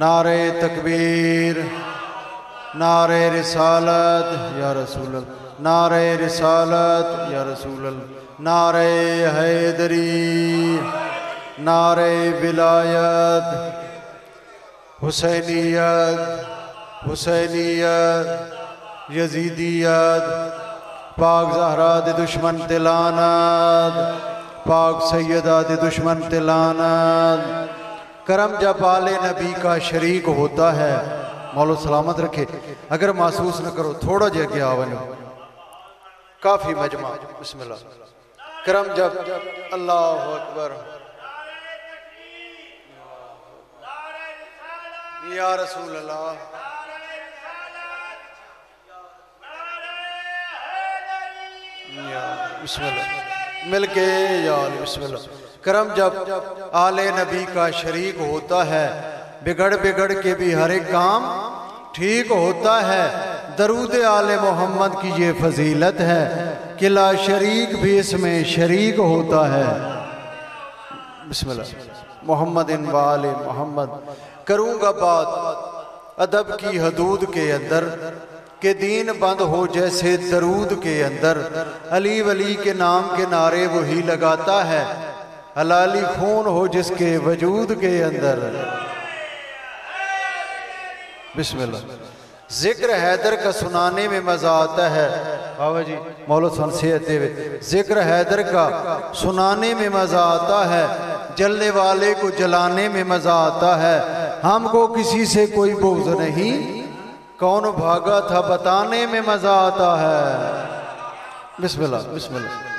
नारे तकबीर, नारे रिसालत या रसूल अल्लाह, नारे रिसालत या रसूल अल्लाह, नारे हैदरी, नारे विलायत, हुसैनियत, हुसैनियत, यजीदियत, पाक ज़हरा दे दुश्मन ते लानत, पाक सैयदा दे दुश्मन ते लानत। करम जब आले नबी का शरीक होता है, मौला सलामत रखे। अगर महसूस न करो थोड़ा जगह आवलो, काफ़ी मजमा। बिस्मिल्लाह। करम जब अल्लाह अकबर या रसूल अल्लाह, बिस्मिल्लाह मिलके यार, बिस्मिल्लाह। करम जब आले नबी का शरीक होता है, बिगड़ बिगड़ के भी हर एक काम ठीक होता है। दरूद आले मोहम्मद की ये फजीलत है कि ला शरीक भी इसमें शरीक होता है। बिस्मिल्लाह। मोहम्मद इन वाले मोहम्मद। करूँगा बात अदब की हदूद के अंदर, के दीन बंद हो जैसे दरूद के अंदर। अली वली के नाम के नारे वही लगाता है, हलाली खून हो जिसके वजूद के अंदर। बिस्मिल्लाह। जिक्र हैदर का सुनाने में मज़ा आता है। बाबा जी मौलसन सेहते हुए। जिक्र हैदर का सुनाने में मज़ा आता है, जलने वाले को जलाने में मज़ा आता है। हमको किसी से कोई बोझ नहीं, कौन भागा था बताने में मजा आता है। बिस्मिल्लाह, बिस्मिल्लाह।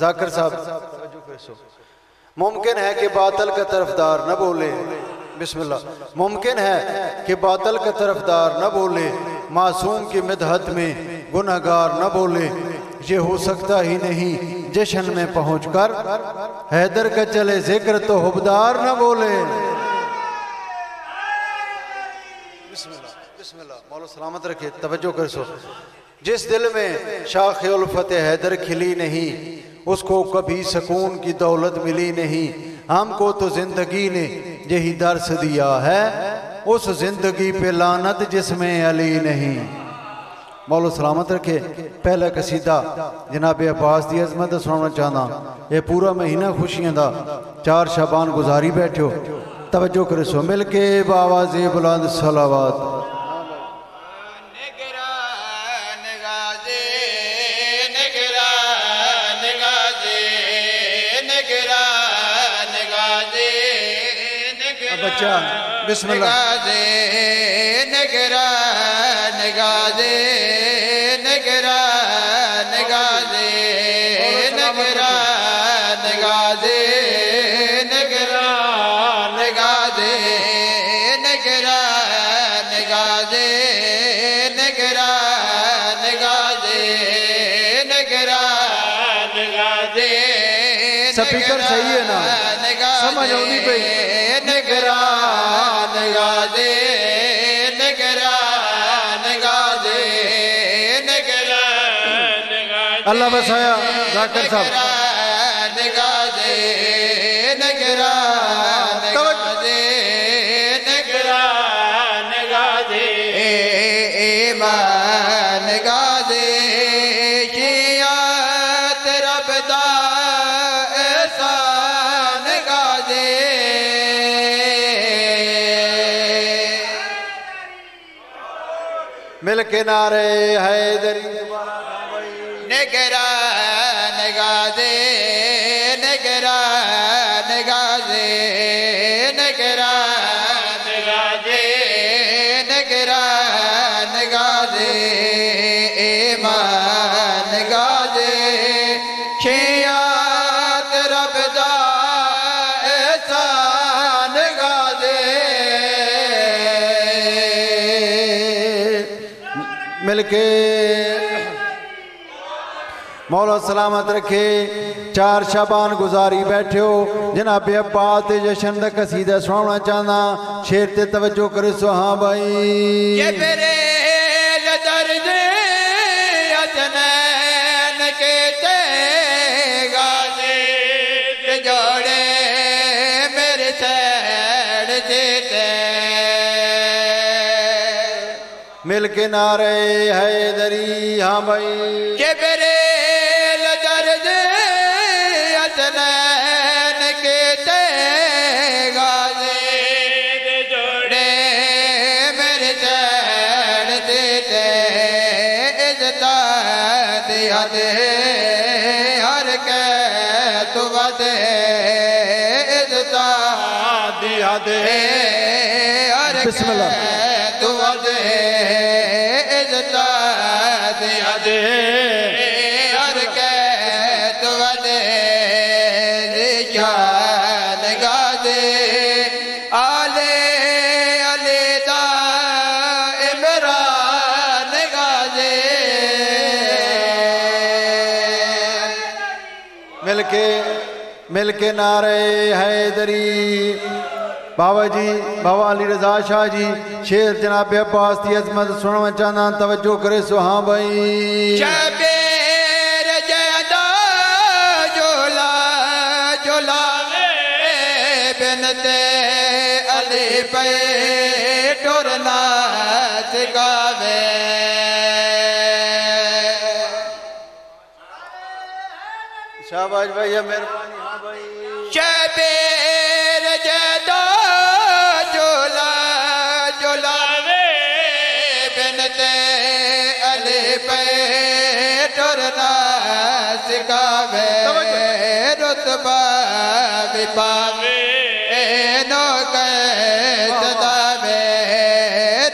जाकिर साहब, मुमकिन है कि बातल का तरफदार न बोले। बिस्मिल्लाह। मुमकिन है कि बातल का तरफदार न बोले, मासूम की मिदहत में गुनहगार न बोले। ये हो सकता ही नहीं, जश्न में पहुंचकर हैदर का चले जिक्र तो हुबदार न बोले। मौला सलामत रखे। तवज्जो कर सो। जिस दिल में शाखे उल्फत हैदर खिली नहीं, उसको कभी सकून की दौलत मिली नहीं। हमको तो जिंदगी ने यही दर्स दिया है, उस जिंदगी पे लानत जिसमें अली नहीं। मौला सलामत रखे। पहला कसीदा जनाब अब्बास की अजमत सुनाना चाहता। यह पूरा महीना खुशियां दा, 4 शाबान गुजारी बैठो। तवज्जो कर सो। मिलके बावाज़े बुलंद सलावत। बच्चा बिस्मिल्लाह। स्पीकर सही है ना, समझ आनी पे। निगरान गाजे, निगरान गाजे, निगरान गाजे। अल्लाह बसाया जाकिर साहब। मिल के नारे हैदरी। निगरान गाजे, निगरान गाजे, निगरान गाजे, निगरान गाजे, ईमान गाजे। खियात रब दा एहसान गाजे। मिलके मौला सलामत रखे। 4 शाबान गुजारी बैठे हो। जनाब अब्बास जश्न का कसीदा सुनाना चाहना। शेर ते तवज्जो करे सो। हाँ भाई। ये मेरे दर्दे अजनैन के ते गाजे जोड़े मेरे से। देते मिल के नारे है दरी हाँ भाई के मेरे हर के तुम दे दिया दे हर तुम दे दिया दे हर के तुम दे क्या लगा दे आले मिल के नारे हैदरी बाबा जी बाबा अली रजा शाह जी शेर जनाब अब्बास की अजमत सुनना चाहना तवज्जो करे सो हाँ भाई जोला जोला बिनते अली पे टोरना गावे शाबाश भैया मेहरबानी हाँ भाई शबीर जदा जोला जोला वे बिनते अली पे टोरना सिखावे रुतबा विपावे नो कैदावे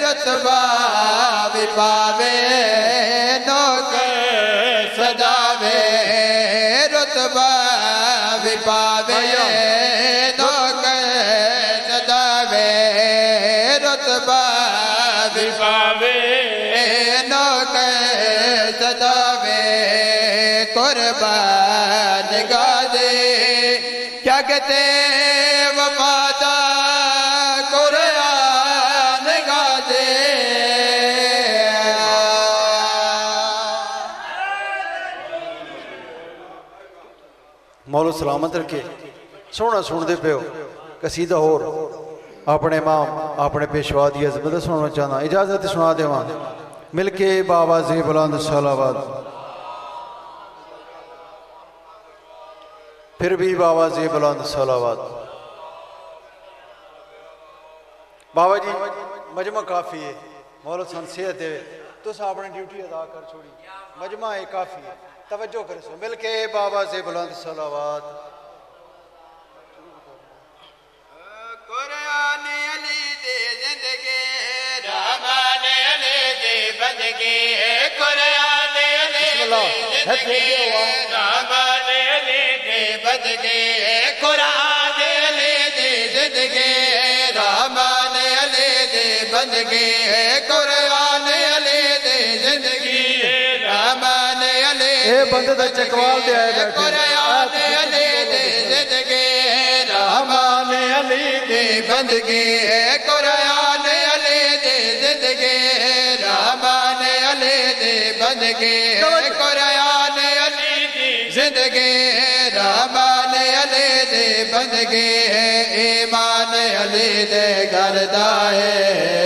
रुतबा विपावे नो कैदावे पावे दो कदावे रुतबा पावे नो कदावे कुर्बान गादे जगते वफादा कुरान गादे मौलो सलामत रखे सोहना सुनते पे हो कसीदा होर अपने इमाम अपने पेशवा की अज़मत सुनना चाहना इजाजत सुना देव मिलके बाबा जी बुलंद सलावत फिर भी बाबा जी बुलंद सलावत। बाबा जी मजमा काफ़ी है मौलो सन सेहत है तुस अपनी ड्यूटी अदा कर छोड़ी मजमा है काफ़ी है तवज्जो करे सो मिलके बाबा से बुलंद सलावत कुरान अली दे जिंदगी रहमान अली दे बंदगी कुरान अली दे जिंदगी रहमान अली दे बंदगी कुरान अली दे जिंदगी रहमान अली दे बंदगी कुरान अली दे जिंदगी रहमान बंदे दा चकवाल दे आए कुरान अली दे जिंदगी रहमान अली दे बंदगी कुरान अली दे जिंदगी रहमान अली दे बंदगी कुरान अली दे जिंदगी रहमान अली दे बंदगी ईमान अली दे गरदा है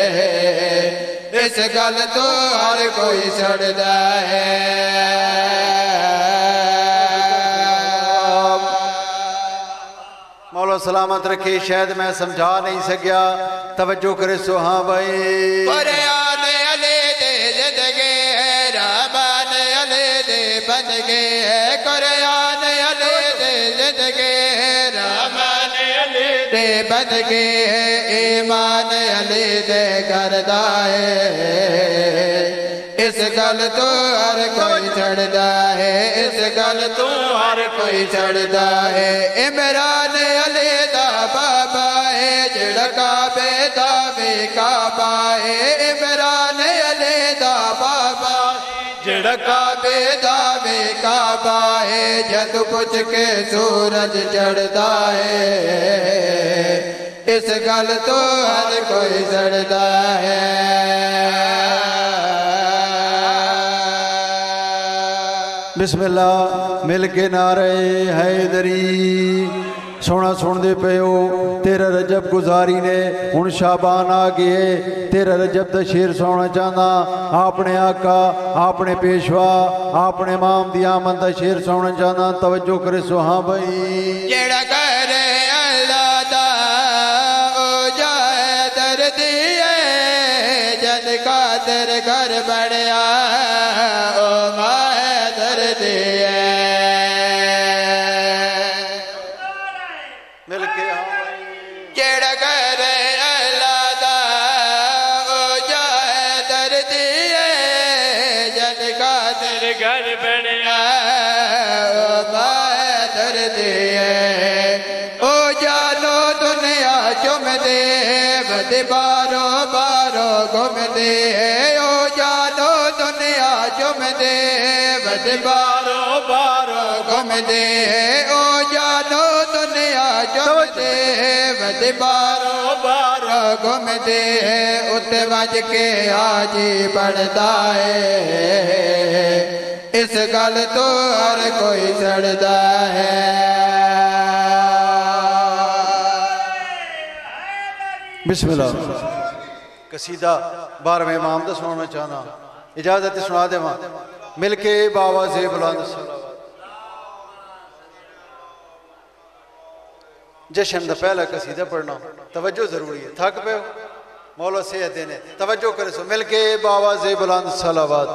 इस गल तो हर कोई सड़दा है मौला सलामत रखे शायद मैं समझा नहीं सकिया तवज्जो करे सो हाँ भाई कुरान अली दे जिंदगी रहमान अली दे बंदगी कुरान अली दे जिंदगी रहमान अली दे बंदगी ईमान अली दे करदा है इस गल तो हर कोई चढ़दा है इस गल तो हर कोई चढ़दा है इमरान अली दा बाबा है जेड़ा काबे दा बेकाबा है इमरान अली दा बाबा जेड़ा काबे दा बेकाबा है जद पुछ के सूरज चढ़दा है इस गल तो हर कोई सड़दा है बिस्मिल्लाह मिल के नारे हैदरी सोना सुनते पे हो तेरा रजब गुजारी ने हुण शाबान आ गए। तेरा रजब का शेर सुनना चाहना, अपने आका अपने पेशवा अपने इमाम दी आमद का शेर सुनना चाहना। तवज्जो करे सुहा भाई बारो बारो घूमते ओ जानो दुनिया चुमते बद बारो बारो घूमते ओ जानो दुनिया चुमते बद बारो बारो घूमते। उते बज के हाजी पढ़ता है, इस गल तो हर कोई सड़ता है। बिस्मिल्लाह कसीदा बारहवें इमाम दा सुनना चाहना, इजाजत सुना देवा। मिलके बाबा से बुलंद जश्न दा पहला कसीदा पढ़ना तवज्जो जरूरी है। थक पे हो मौला सेहत देने तवज्जो करे सो। मिलके बाबा से बुलंद सलावत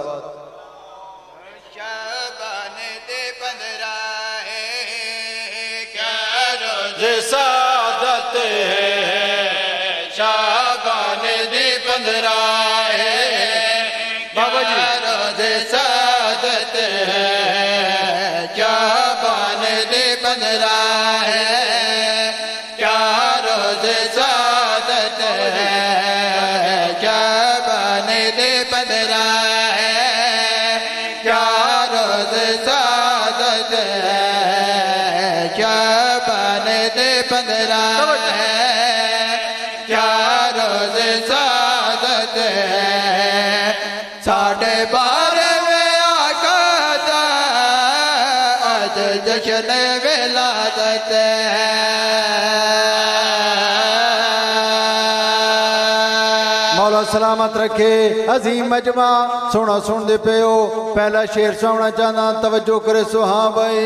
शाबान दी 15 है बाबा जी रोज़ सादत है। शाबान दी 15 है क्या रोज़ सादत है। शाबान दी 15 है क्या रोज़ सादत है। शाबान दी 15 साढ़े बारहवें आका दा आज जश्न विलादत है। मौला सलामत रखे अजीम मजमा सोना सुनते पे हो। पहला शेर सुनना चाहना, तवज्जो करे सुहा भाई।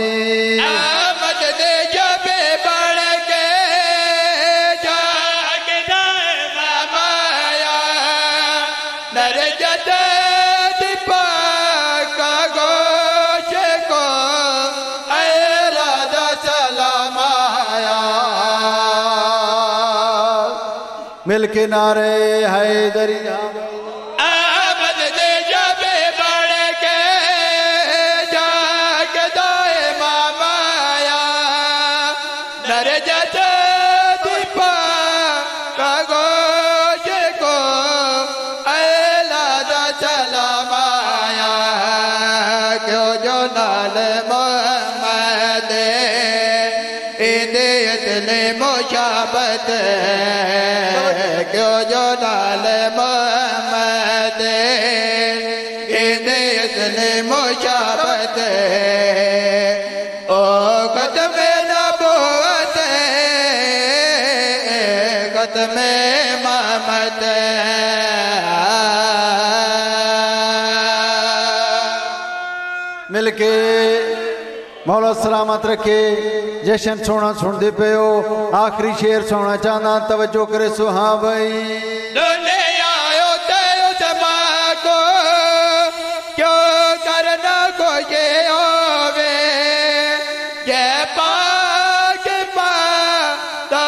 मिल के नारे है दरिया आमद दे जबे बढ़ के जाग दाए मामाया नर जत दीपा कागोज को ऐला दा चला माया। क्यों जो नाल मोहम्मद इतने मुशाबत क्यों जो नाल मोहम्मद इतने मुशाबत। ओ ख़त्मे नबूवत ख़त्मे इमामत मिलके मौला सलामत रखे जश्न सोना सुनते पे हो। आखिरी शेर सुनना चाहना, तवज्जो करे सुहा भाई। आयो ते को क्यों करना को ये होवे ये पाक पाता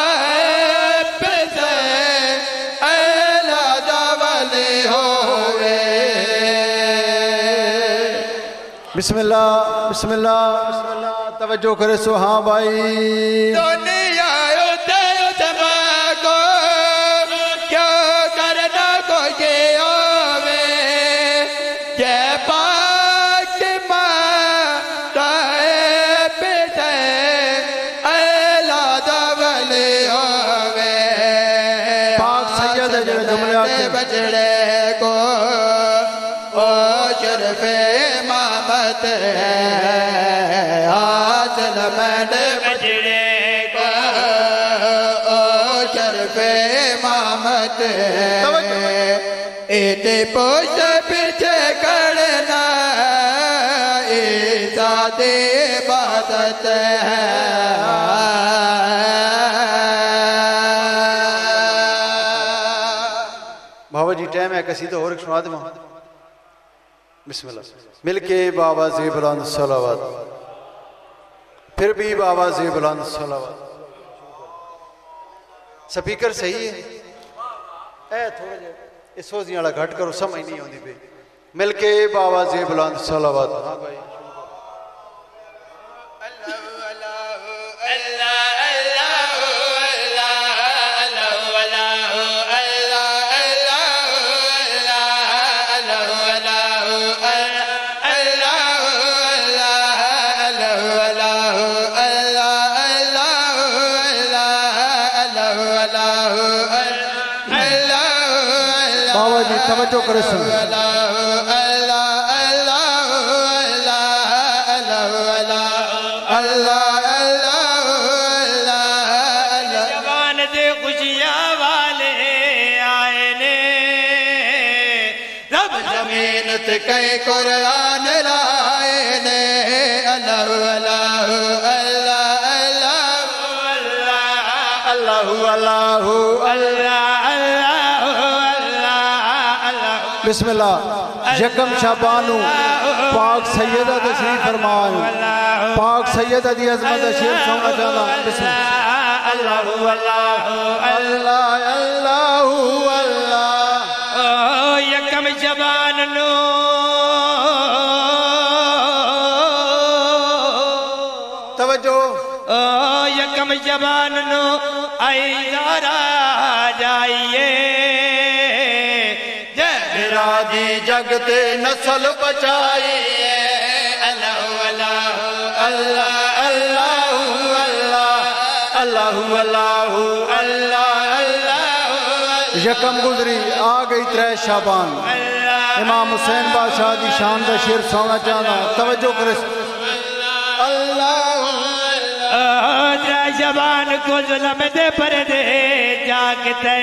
वाले होवे। बिस्मिल्लाह बिस्मिल्लाह बिस्मिल्लाह तवज्जो करे सुहा भाई। दुनिया उते उतमा को क्यों करना को ये होवे ये पाक माता पिता औलाद वाले होवे। पाक सैयद जो जुमला के बचड़े को ओ शरफे मामत है। मैंने बजड़े को शर्फे इमामत एटे पोस्ट पीछे करना इजादे इबादत है। जी टाइम है कसीदा और सुना दूं। बिस्मिल्लाह मिलके बाबा जी बुलंद सलावत, फिर भी बाबा जी बुलंद सलावत। स्पीकर सही है ए थोड़ा जा ए सोजियां वाला घट करो, समझ नहीं आती पे। मिलके बाबा जी बुलंद सलावत। हां भाई तवज्जो करो शबान दे खुशियां वाले आए ने, रब ज़मीन ते कई कुरान लाए ने। अल्लाह अल्लाह अल्लाह अल्लाह अल्लाह अल्लाह। बिस्मिल्लाह यकम शाबानू पाक सैयदा तशरीफ फरमाओ, पाक सैयदा दी अज़मत दा शेर सुनना चाहना। बिस्मिल्लाह अल्लाह अल्लाह अल्लाह अल्लाह अल्लाह। यकम शाबानू तवज्जो ओ यकम शाबानू आई जारा जाइए दी जगते नस्ल बचाई। अल्लाह अल्लाह अल्लाह अल्लाह अल्लाह अल्लाह अल्लाह। यकम गुजरी आ गई त्रै शाबान, इमाम हुसैन बादशाह दी शान दा शेर सुनना चाहना। तवज्जो करे अल्लाह त्रै शाबान को जुल्म दे परदे जागते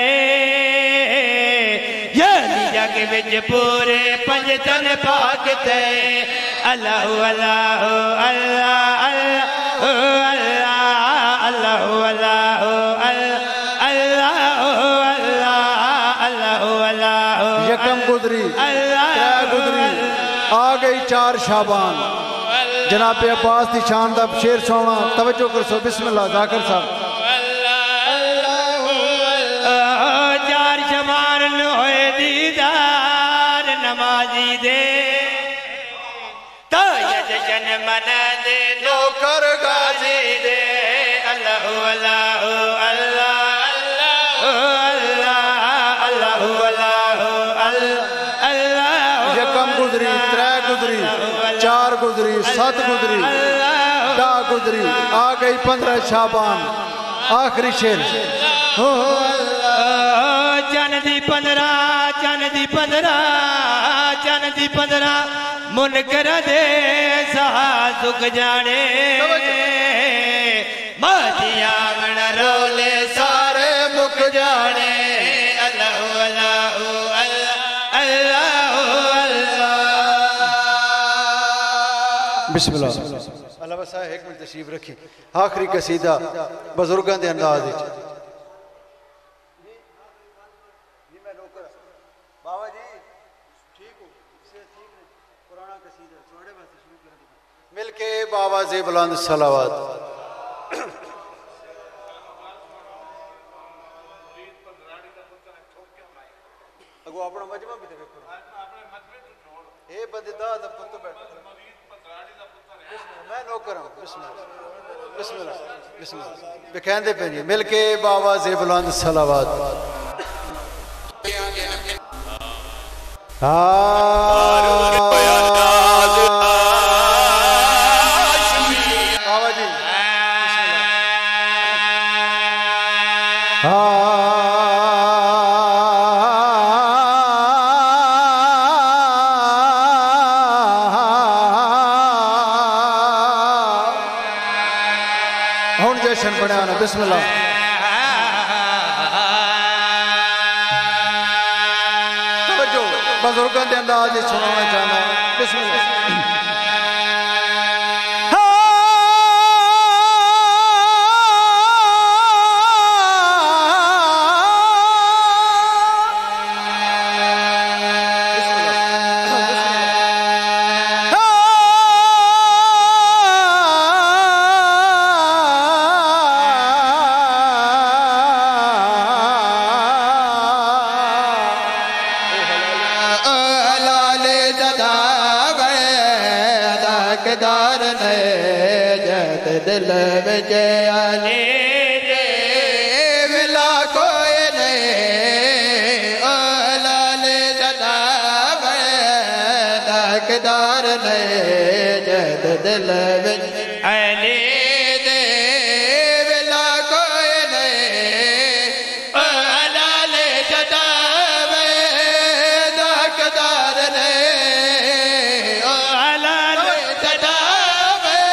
के बिच पूरे पंजतन पाकते। अल्लाह अल्लाह अल्लाह अल्लाह अल्लाह अल्लाह अल्लाह अल्लाह अल्लाह। यकम गुजरी आ गई चार शाबान, जनाब अब्बास की शान दा शेर सुनना। तवज्जो कर सो। बिस्मिल्लाह जाकिर साहब। यकम गुजरी त्रै गुजरी चार गुजरी सत गुजरी दा गुजरी आ गई 15 शाबान। आखिरी शेर हो चन दी 15 चन दी 15 चन दी 15 मुनकर दे सहा सुख जाने माधिया मन रोले सारे मुख जाने। अल्लाह अल्लाह अल्लाह अल्लाह अल्लाह। बिस्मिल्लाह अल्लाह बस एक मिनट तशरीफ रखी। आखिरी कसीदा बुजुर्गों के अंदाज मिलके बाबा जी बुलंद सलावत। कहते पे जी मिलके बाबा जी बुलंद सलावत। बिस्मिल्लाह बुजुर्गों के अंदाज सुनाना चाहना। बिस्मिल्लाह। दिल में आने मिला कोई नहीं, ओ लाल जनाब दागदार नहीं, जद दिल में आने मिला कोई नहीं, ओ लाल जनाब दागदार नहीं, ओ लाल जनाब में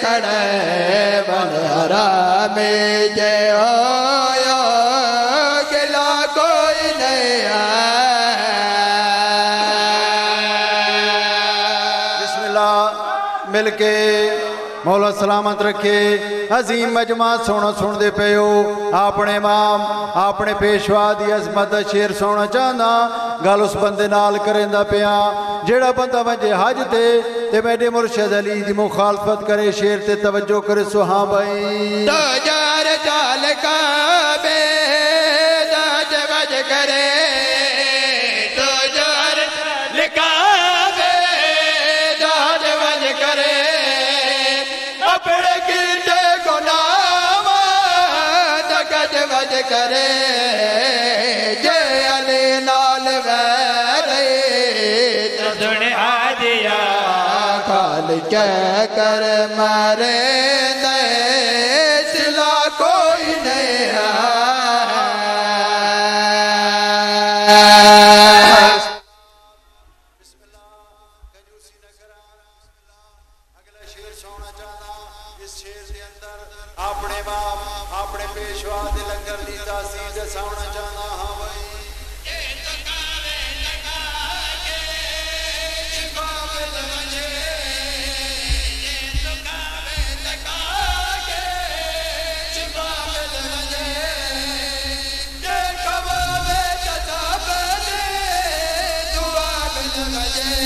खड़े बनरा में जय हो गिला कोई नहीं। बिस्मिल्लाह। मिल के मौला सलामत रखे। अजीम मजमा सोना सुनते पे हो। अपने इमाम अपने पेशवा की अजमत का शेर सुनना चाहना। गल उस बंदे नाल करेंदा पिया जेड़ा बंदा वजे हज ते मेरे मुर्शद अली की मुखालफत करे। शेर ते तवज्जो करे। सुहा भाई जार चाल का करे करे जे अली नाल वैरे तदुण आजिया काल क्या कर मारे सिला कोई नहीं है। अपने बाप अपने पेशवा दे लंगर दी तासीर दे सामना जाना। हां भाई ये तकावे लगा के शिकावे लवजे, ये तकावे लगा के शिकावे लवजे, ये कबावे तकावे दुआ लवजे।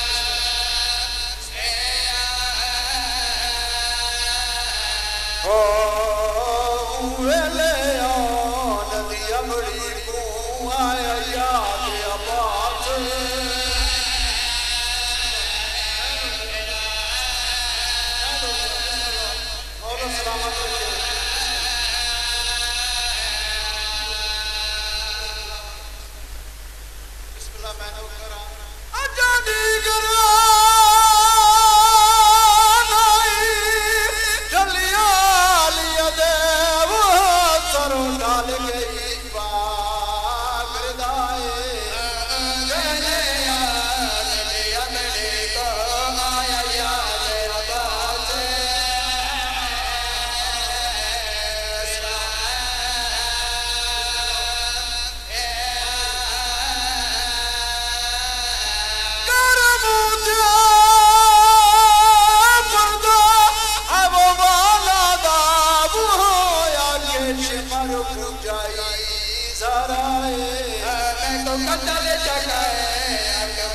I'm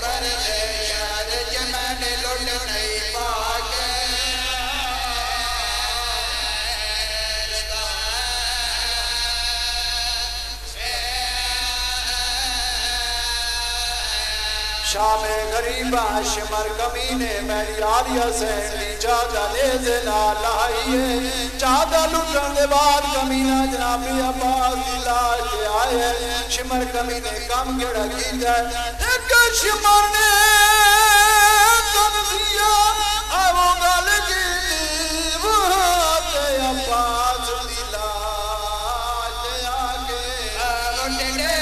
gonna let you go. शाम ए गरीबा शमर कमीने मेरी आरिया सहनी चादा ले दिला लाइए चादा लुटन दे बाद कमीना जनाबी अब्बास दी लाश ते आए शमर कमीने कम केड़ा कीता एक शमर ने तनसिया आओ गल की वो ते अब्बास दी लाश ते आके लुटने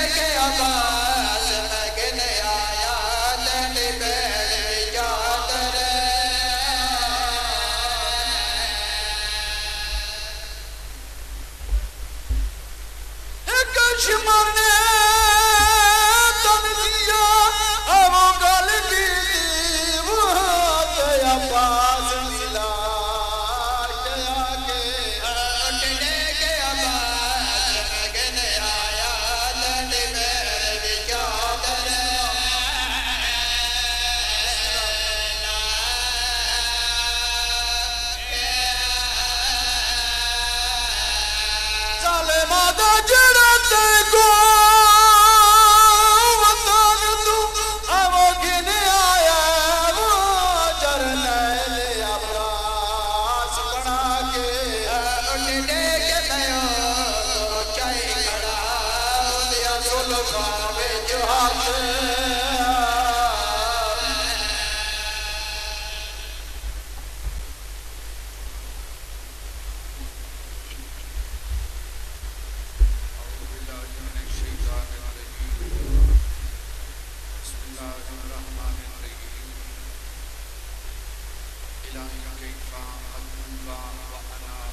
के अब्बास